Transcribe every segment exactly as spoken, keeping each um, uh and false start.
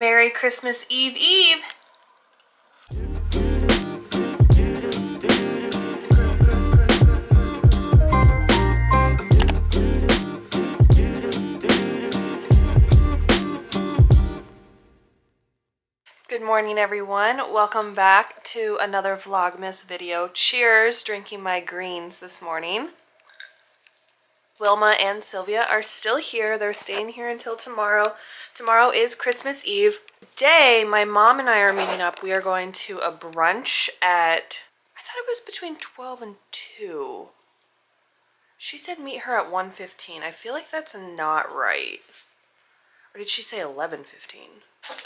Merry Christmas Eve Eve! Good morning everyone, welcome back to another Vlogmas video. Cheers, drinking my greens this morning. Wilma and Sylvia are still here. They're staying here until tomorrow. Tomorrow is Christmas Eve. Today, my mom and I are meeting up. We are going to a brunch at, I thought it was between twelve and two. She said meet her at one fifteen. I feel like that's not right. Or did she say eleven fifteen?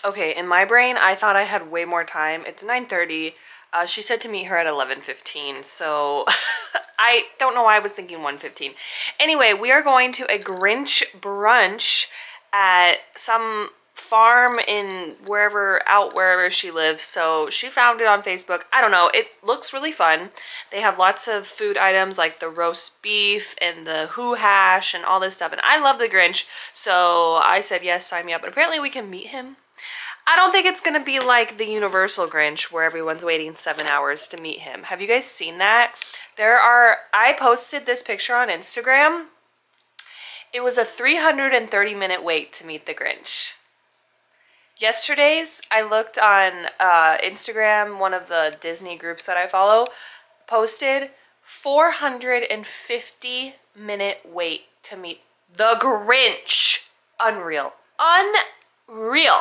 Okay, in my brain, I thought I had way more time. It's nine thirty. Uh, she said to meet her at eleven fifteen, so I don't know why I was thinking one fifteen. Anyway, we are going to a Grinch brunch at some farm in wherever, out wherever she lives. So she found it on Facebook. I don't know. It looks really fun. They have lots of food items like the roast beef and the hoo hash and all this stuff. And I love the Grinch. So I said, yes, sign me up. And apparently we can meet him. I don't think it's going to be like the Universal Grinch where everyone's waiting seven hours to meet him. Have you guys seen that? There are, I posted this picture on Instagram. It was a three hundred thirty minute wait to meet the Grinch. Yesterday's, I looked on uh, Instagram, one of the Disney groups that I follow, posted four hundred fifty minute wait to meet the Grinch. Unreal. Unreal.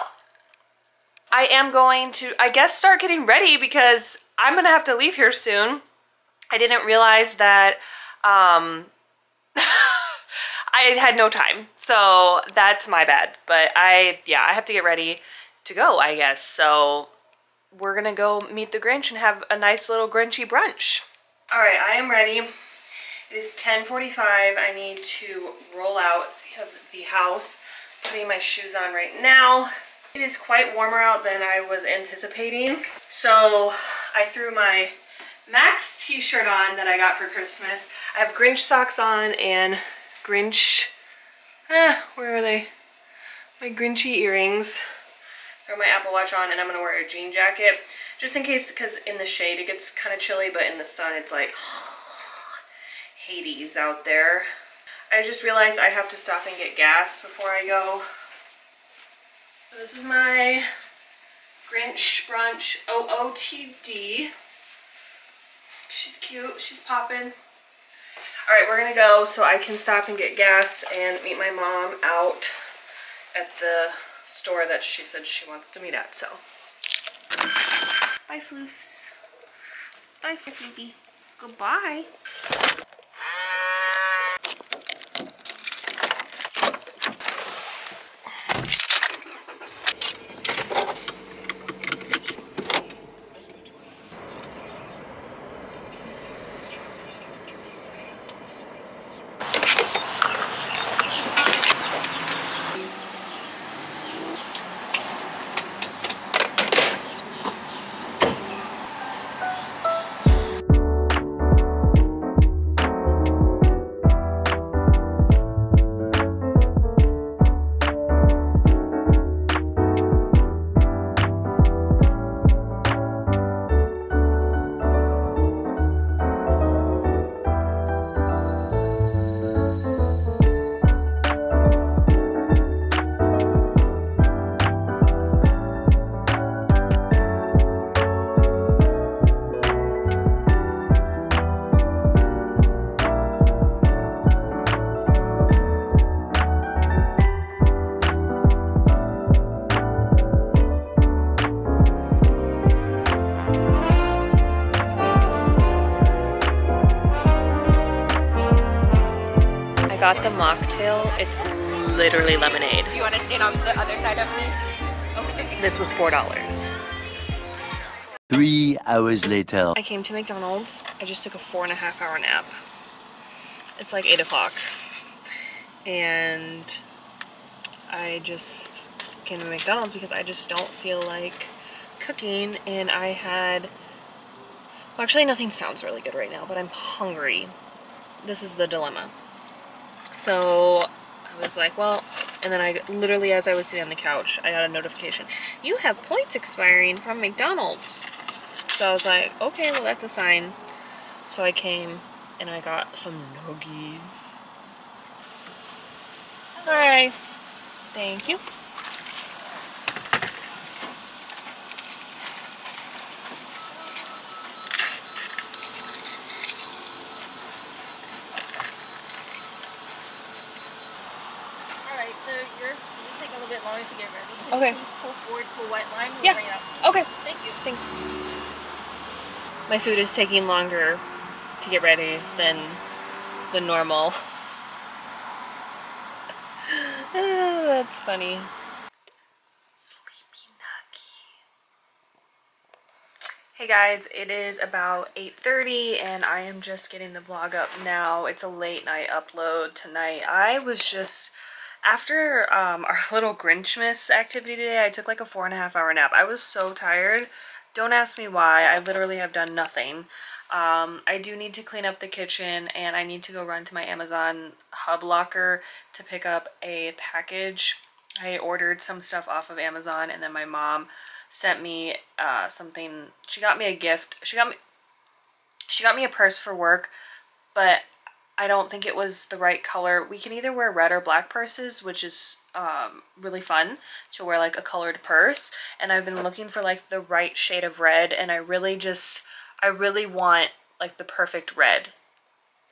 I am going to, I guess, start getting ready because I'm going to have to leave here soon. I didn't realize that um, I had no time, so that's my bad. But I, yeah, I have to get ready to go, I guess. So we're going to go meet the Grinch and have a nice little Grinchy brunch. All right, I am ready. It is ten forty-five. I need to roll out of the house. I'm putting my shoes on right now. It is quite warmer out than I was anticipating. So I threw my Max t-shirt on that I got for Christmas. I have Grinch socks on and Grinch, eh, where are they? My Grinchy earrings. Throw my Apple Watch on and I'm gonna wear a jean jacket just in case, because in the shade it gets kind of chilly, but in the sun it's like Hades out there. I just realized I have to stop and get gas before I go. So this is my Grinch brunch O O T D. She's cute, she's popping. All right, we're gonna go so I can stop and get gas and meet my mom out at the store that she said she wants to meet at, so. Bye, Floofs. Bye, Floofy. Goodbye. Got the mocktail. It's literally lemonade. Do you want to stand on the other side of me? Okay. This was four dollars. Three hours later. I came to McDonald's. I just took a four and a half hour nap. It's like eight o'clock. And I just came to McDonald's because I just don't feel like cooking. And I had, well, actually nothing sounds really good right now, but I'm hungry. This is the dilemma. So I was like, well, and then I literally, as I was sitting on the couch, I got a notification, you have points expiring from McDonald's. So I was like, okay, well, that's a sign. So I came and I got some nuggies. All right, thank you. To get ready. Okay. Please pull forward to a white line. We'll yeah. Bring it up to you. Okay. Thank you. Thanks. My food is taking longer to get ready than the normal. Oh, that's funny. Sleepy Nucky. Hey guys, it is about eight thirty and I am just getting the vlog up now. It's a late night upload tonight. I was just... After um, our little Grinchmas activity today, I took like a four and a half hour nap. I was so tired. Don't ask me why. I literally have done nothing. Um, I do need to clean up the kitchen and I need to go run to my Amazon hub locker to pick up a package. I ordered some stuff off of Amazon and then my mom sent me uh, something. She got me a gift. She got me, she got me a purse for work, but I don't think it was the right color. We can either wear red or black purses, which is um, really fun to wear like a colored purse. And I've been looking for like the right shade of red, and I really just, I really want like the perfect red.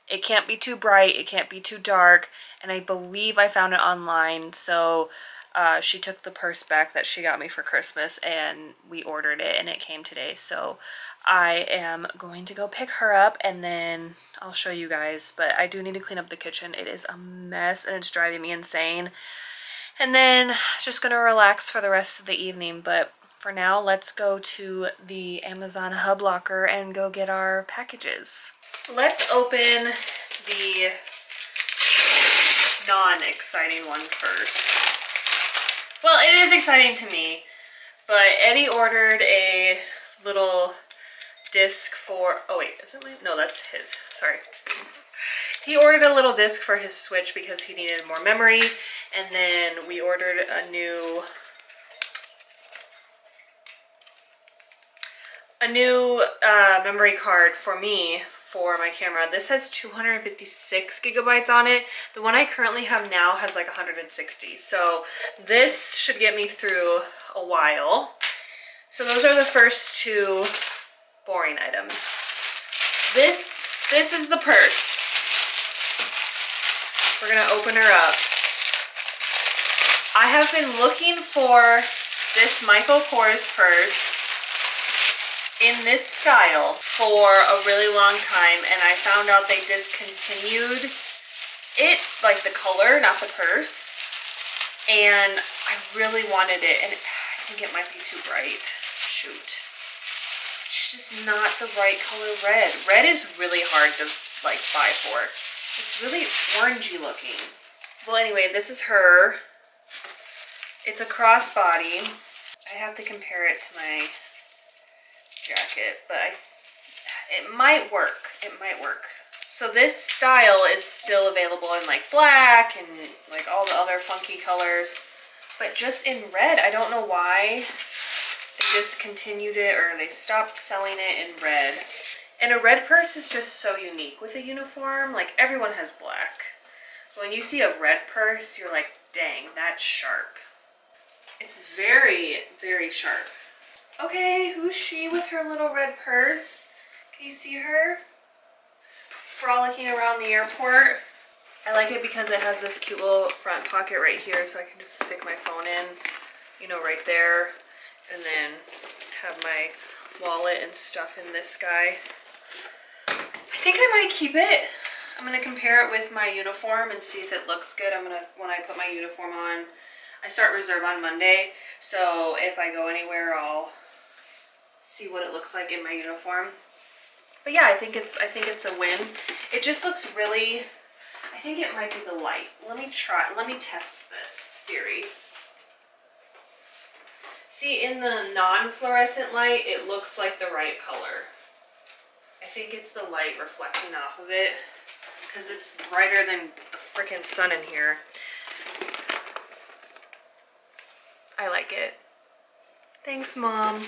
It can't be too bright, it can't be too dark, and I believe I found it online. So uh, she took the purse back that she got me for Christmas and we ordered it and it came today. So I am going to go pick her up and then I'll show you guys, but I do need to clean up the kitchen. It is a mess and it's driving me insane. And then just gonna relax for the rest of the evening, but for now, let's go to the Amazon hub locker and go get our packages. Let's open the non-exciting one first. Well, it is exciting to me, but Eddie ordered a little disc for, oh wait, is it my, no, that's his, sorry. He ordered a little disc for his Switch because he needed more memory, and then we ordered a new, a new uh, memory card for me for my camera. This has two hundred fifty-six gigabytes on it. The one I currently have now has like one hundred sixty, so this should get me through a while. So those are the first two boring items. This, this is the purse. We're gonna open her up. I have been looking for this Michael Kors purse in this style for a really long time, and I found out they discontinued it, like the color, not the purse. And I really wanted it, and I think it might be too bright. Shoot. It's just not the right color red. Red is really hard to like buy for. It's really orangey looking. Well, anyway, this is her. It's a crossbody. I have to compare it to my jacket, but I, it might work. It might work. So this style is still available in like black and like all the other funky colors, but just in red. I don't know why. Discontinued it, or they stopped selling it in red. And a red purse is just so unique with a uniform. Like, everyone has black. When you see a red purse, you're like, dang, that's sharp. It's very, very sharp. Okay, who's she with her little red purse? Can you see her? Frolicking around the airport. I like it because it has this cute little front pocket right here, so I can just stick my phone in, you know, right there. And then have my wallet and stuff in this guy. I think I might keep it. I'm gonna compare it with my uniform and see if it looks good. I'm gonna, when I put my uniform on, I start reserve on Monday. So if I go anywhere, I'll see what it looks like in my uniform. But yeah, I think it's, I think it's a win. It just looks really, I think it might be the light. Let me try, let me test this theory. See, in the non-fluorescent light, it looks like the right color. I think it's the light reflecting off of it because it's brighter than the freaking sun in here. I like it. Thanks, Mom.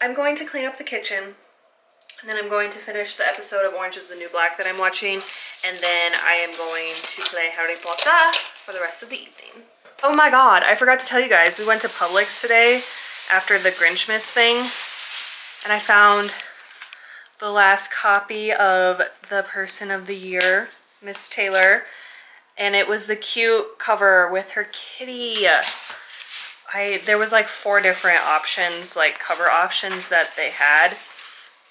I'm going to clean up the kitchen, and then I'm going to finish the episode of Orange is the New Black that I'm watching, and then I am going to play Harry Potter for the rest of the evening. Oh my god, I forgot to tell you guys, we went to Publix today after the Grinchmas thing, and I found the last copy of the Person of the Year, Miss Taylor, and it was the cute cover with her kitty. I there was like four different options, like cover options that they had,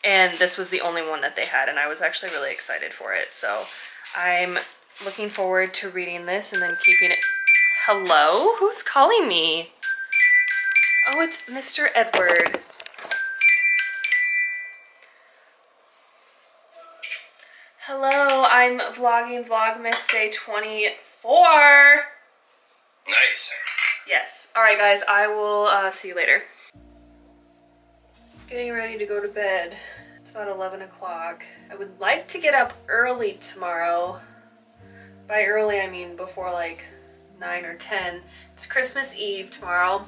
and this was the only one that they had, and I was actually really excited for it. So I'm looking forward to reading this and then keeping it. Hello? Who's calling me? Oh, it's Mister Edward. Hello, I'm vlogging Vlogmas Day twenty-four. Nice. Yes. All right, guys, I will uh, see you later. Getting ready to go to bed. It's about eleven o'clock. I would like to get up early tomorrow. By early, I mean before like nine or ten. It's Christmas Eve tomorrow.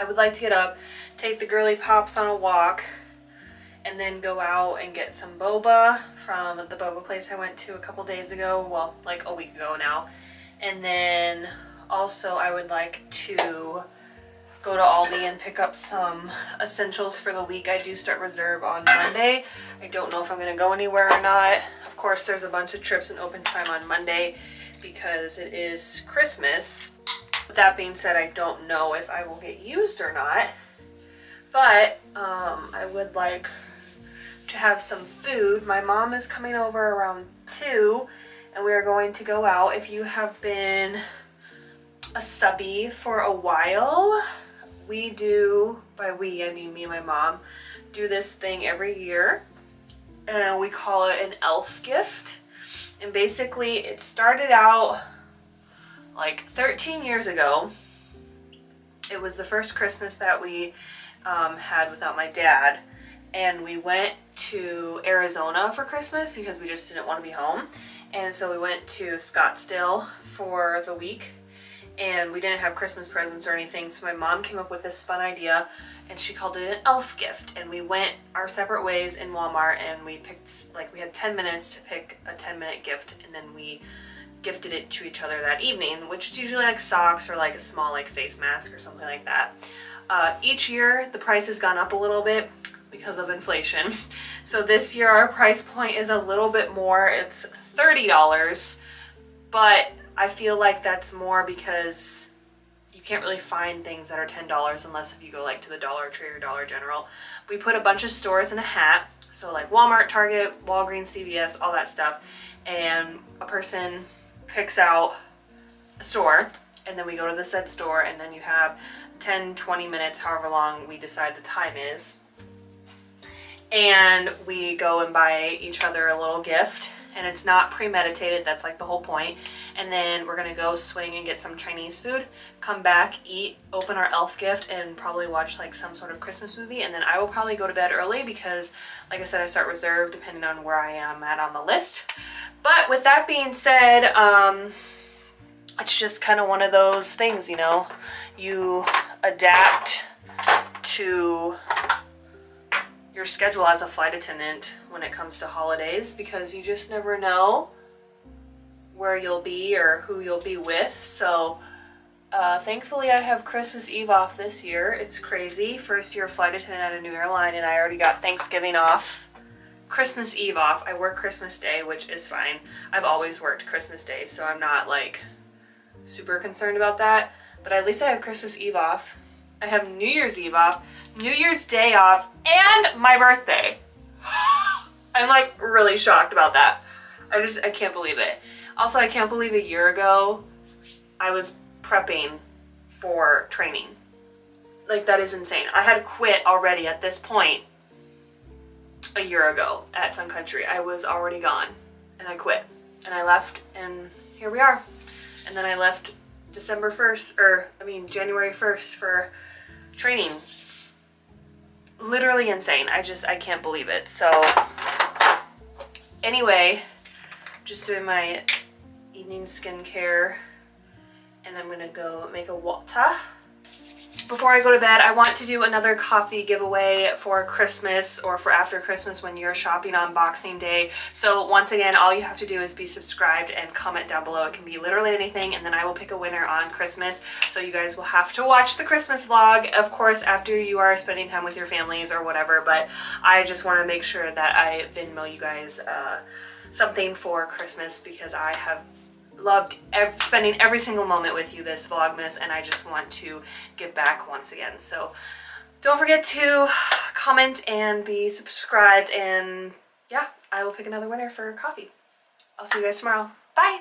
I would like to get up, take the girly pops on a walk, and then go out and get some boba from the boba place I went to a couple days ago, well, like a week ago now. And then also I would like to go to Aldi and pick up some essentials for the week. I do start reserve on Monday. I don't know if I'm gonna go anywhere or not. Of course, there's a bunch of trips and open time on Monday because it is Christmas. With that being said, I don't know if I will get used or not, but um, I would like to have some food. My mom is coming over around two and we are going to go out. If you have been a subby for a while, we do, by we I mean me and my mom, do this thing every year and we call it an elf gift. And basically it started out like thirteen years ago. It was the first Christmas that we um, had without my dad, and we went to Arizona for Christmas because we just didn't want to be home. And so we went to Scottsdale for the week and we didn't have Christmas presents or anything. So my mom came up with this fun idea and she called it an elf gift. And we went our separate ways in Walmart and we picked, like we had ten minutes to pick a ten minute gift, and then we gifted it to each other that evening, which is usually like socks or like a small like face mask or something like that. Uh, each year the price has gone up a little bit because of inflation. So this year our price point is a little bit more. It's thirty dollars, but I feel like that's more because you can't really find things that are ten dollars unless if you go like to the Dollar Tree or Dollar General. We put a bunch of stores in a hat, so like Walmart, Target, Walgreens, C V S, all that stuff, and a person picks out a store and then we go to the said store, and then you have ten, twenty minutes, however long we decide the time is, and we go and buy each other a little gift. And it's not premeditated, that's like the whole point. And then we're gonna go swing and get some Chinese food, come back, eat, open our elf gift, and probably watch like some sort of Christmas movie. And then I will probably go to bed early because, like I said, I start reserve depending on where I am at on the list. But with that being said, um, it's just kind of one of those things, you know, you adapt to your schedule as a flight attendant when it comes to holidays, because you just never know where you'll be or who you'll be with. So uh, thankfully I have Christmas Eve off this year. It's crazy. First year flight attendant at a new airline, and I already got Thanksgiving off, Christmas Eve off. I work Christmas Day, which is fine. I've always worked Christmas Day, so I'm not like super concerned about that, but at least I have Christmas Eve off. I have New Year's Eve off, New Year's Day off, and my birthday. I'm like really shocked about that. I just, I can't believe it. Also, I can't believe a year ago I was prepping for training. Like, that is insane. I had quit already at this point a year ago at Sun Country. I was already gone and I quit and I left, and here we are. And then I left December first, or I mean January first for training. Literally insane. I just, I can't believe it. So anyway, just doing my evening skincare and I'm gonna go make a water. before I go to bed, I want to do another coffee giveaway for Christmas or for after Christmas when you're shopping on Boxing Day. So once again, all you have to do is be subscribed and comment down below. It can be literally anything, and then I will pick a winner on Christmas. So you guys will have to watch the Christmas vlog, of course, after you are spending time with your families or whatever, but I just want to make sure that I Venmo you guys uh, something for Christmas, because I have loved ev spending every single moment with you this Vlogmas, and I just want to give back once again. So don't forget to comment and be subscribed, and yeah, I will pick another winner for coffee. I'll see you guys tomorrow. Bye!